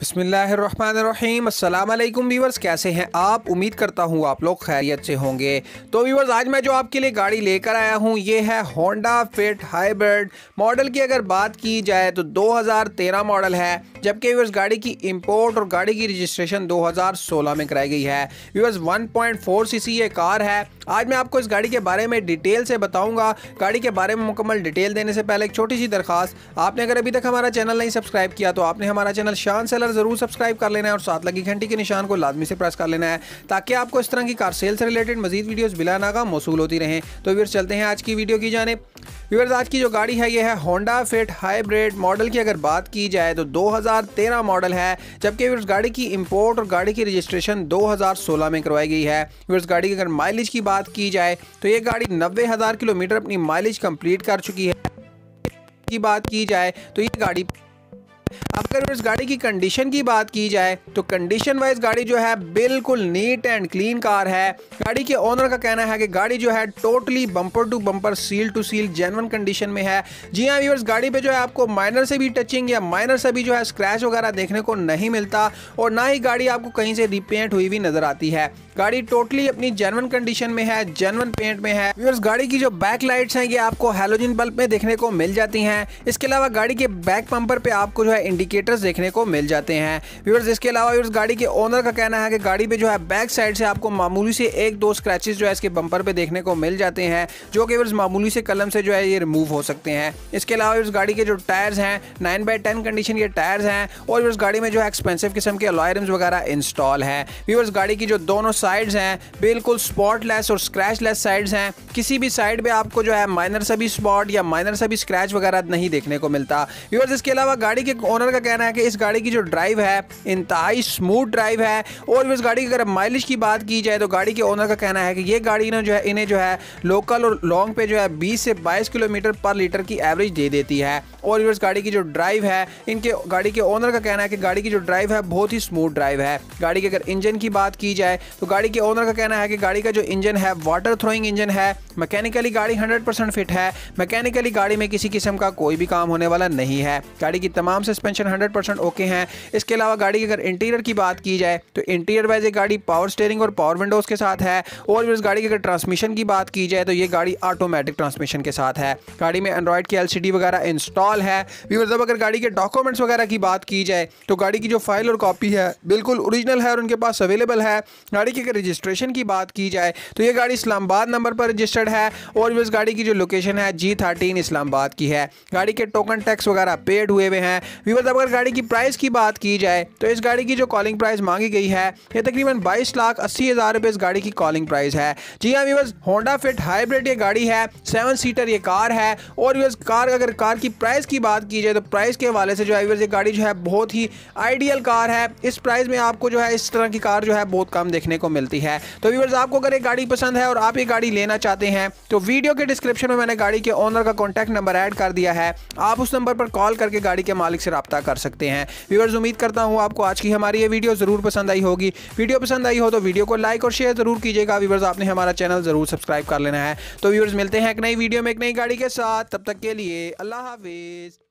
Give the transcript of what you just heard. बिस्मिल्लाहिर्रहमानिर्रहीम। अस्सलाम अलैकुम व्यूअर्स, कैसे हैं आप? उम्मीद करता हूं आप लोग खैरियत से होंगे। तो व्यूअर्स, आज मैं जो आपके लिए गाड़ी लेकर आया हूं ये है होंडा फिट हाइब्रिड। मॉडल की अगर बात की जाए तो 2013 मॉडल है, जबकि व्यूअर्स गाड़ी की इंपोर्ट और गाड़ी की रजिस्ट्रेशन 2016 में कराई गई है। व्यूअर्स 1.4 सीसी ये कार है। आज मैं आपको इस गाड़ी के बारे में डिटेल से बताऊँगा। गाड़ी के बारे में मुकम्मल डिटेल देने से पहले एक छोटी सी दरख्वास्त, आपने अगर अभी तक हमारा चैनल नहीं सब्सक्राइब किया तो आपने हमारा चैनल शान सेलर जरूर सब्सक्राइब कर लेना है और साथ लगी घंटी के निशान को लाजमी से प्रेस कर लेना है ताकि आपको इस तरह की कार सेल से रिलेटेड मजीद वीडियोस बिला नागा मौसूल होती रहें। तो व्यूअर्स चलते हैं आज की वीडियो की जानिब। व्यूअर्स आज की जो गाड़ी है ये है होंडा फिट हाइब्रिड। मॉडल की अगर बात की जाए तो 2013 मॉडल है, जबकि व्यूअर्स गाड़ी की इंपोर्ट और गाड़ी की रजिस्ट्रेशन 2016 में करवाई गई है। व्यूअर्स गाड़ी की अगर माइलेज की बात की जाए तो ये गाड़ी 90,000 किलोमीटर अपनी माइलेज कंप्लीट कर चुकी है। की बात की जाए तो ये गाड़ी, अगर इस गाड़ी की कंडीशन की बात की जाए तो कंडीशन वाइज गाड़ी जो है बिल्कुल नीट एंड क्लीन कार है। गाड़ी के ओनर का कहना है कि गाड़ी जो है totally bumper to bumper, seal to seal genuine condition में है। जी हाँ व्यूअर्स, गाड़ी पे जो है आपको माइनर से भी टचिंग या माइनर से भी जो है स्क्रैच वगैरह देखने को नहीं मिलता और ना ही गाड़ी आपको कहीं से रिपेंट हुई हुई नजर आती है। गाड़ी टोटली अपनी जेन्युइन कंडीशन में है, जेन्युइन पेंट में है। व्यूअर्स गाड़ी की जो बैक लाइट्स हैं ये आपको हैलोजन बल्ब में देखने को मिल जाती हैं। इसके अलावा गाड़ी के बैक बम्पर पे आपको जो है इंडिकेटर्स देखने को मिल जाते हैं। व्यूअर्स इसके अलावा व्यूअर्स गाड़ी के ओनर का कहना है कि गाड़ी पे जो है बैक साइड से आपको मामूली से 1-2 स्क्रैचेस जो है इसके बम्पर पे देखने को मिल जाते हैं, जो कि व्यूअर्स मामूली से कलम से जो है ये रिमूव हो सकते हैं। इसके अलावा व्यूअर्स गाड़ी के जो टायर्स हैं 9/10 कंडीशन के टायर्स हैं और व्यूअर्स गाड़ी में जो है एक्सपेंसिव किस्म के अलॉय रिम्स वगैरह इंस्टॉल है। व्यूअर्स गाड़ी की जो दोनों साइड्स हैं बिल्कुल स्पॉटलेस और स्क्रैचलेस साइड्स हैं। किसी भी साइड पे आपको जो है माइनर सा भी स्पॉट या माइनर सा भी स्क्रैच वगैरह नहीं देखने को मिलता। व्यूअर्स इसके अलावा गाड़ी के ओनर का कहना है कि इस गाड़ी की जो ड्राइव है इंतहाई स्मूथ ड्राइव है। और इस गाड़ी की अगर माइलेज की बात की जाए तो गाड़ी के ओनर का कहना है कि ये गाड़ी ना जो है इन्हें जो है लोकल और लॉन्ग पे जो है 20 से 22 किलोमीटर पर लीटर की एवरेज दे देती है। और इस गाड़ी की जो ड्राइव है इनके गाड़ी के ओनर का कहना है कि गाड़ी की जो ड्राइव है बहुत ही स्मूथ ड्राइव है। गाड़ी के अगर इंजन की बात की जाए तो गाड़ी के ओनर का कहना है कि गाड़ी का जो इंजन है वाटर थ्रोइंग इंजन है। मैकेनिकली गाड़ी 100% फिट है। मैकेनिकली गाड़ी में किसी किस्म का कोई भी काम होने वाला नहीं है। गाड़ी की तमाम सस्पेंशन 100% ओके हैं। इसके अलावा गाड़ी की अगर इंटीरियर की बात की जाए तो इंटीरियर वाइज ये गाड़ी पावर स्टीयरिंग और पावर विंडोज़ के साथ है। और इस गाड़ी की अगर ट्रांसमिशन की बात की जाए तो ये गाड़ी ऑटोमेटिक ट्रांसमिशन के साथ है। गाड़ी में एंड्रॉयड की LCD वगैरह इंस्टॉल है। व्यूअर्स अगर गाड़ी के डॉक्यूमेंट्स वगैरह की बात की जाए तो गाड़ी की जो फाइल और कॉपी है बिल्कुल ओरिजिनल है और उनके पास अवेलेबल है। गाड़ी की अगर रजिस्ट्रेशन की बात की जाए तो ये गाड़ी इस्लामाबाद नंबर पर रजिस्टर्ड है। और इस गाड़ी की जो लोकेशन है G13 इस्लामाबाद की है। गाड़ी के टोकन टैक्स वगैरह पेड हुए हुए हैं। व्यूअर्स अगर गाड़ी की प्राइस की बात की जाए तो इस गाड़ी की जो कॉलिंग प्राइस मांगी गई है ये तकरीबन 22,80,000 रुपये इस गाड़ी की कॉलिंग प्राइस है। जी हाँ व्यूअर्स, होंडा फिट हाइब्रिड ये गाड़ी है, 7 सीटर ये कार है। और व्यूअर्स अगर कार की प्राइस की बात की जाए तो प्राइस के हवाले से जो है व्यूअर्स ये गाड़ी जो है बहुत ही आइडियल कार है। इस प्राइस में आपको जो है इस तरह की कार जो है बहुत कम देखने को मिलती है। तो व्यूअर्स आपको अगर ये गाड़ी पसंद है और आप ये गाड़ी लेना चाहते हैं तो वीडियो के डिस्क्रिप्शन में मैंने गाड़ी के ओनर का कॉन्टैक्ट नंबर ऐड कर दिया है, आप उस नंबर पर कॉल करके गाड़ी के मालिक से राब्ता कर सकते हैं। व्यूअर्स उम्मीद करता हूं आपको आज की हमारी ये वीडियो जरूर पसंद आई होगी। वीडियो पसंद आई हो तो वीडियो को लाइक और शेयर जरूर कीजिएगा। व्यूअर्स आपने हमारा चैनल जरूर सब्सक्राइब कर लेना है। तो व्यूअर्स मिलते हैं एक नई वीडियो में एक नई गाड़ी के साथ, तब तक के लिए अल्लाह हाफिज़।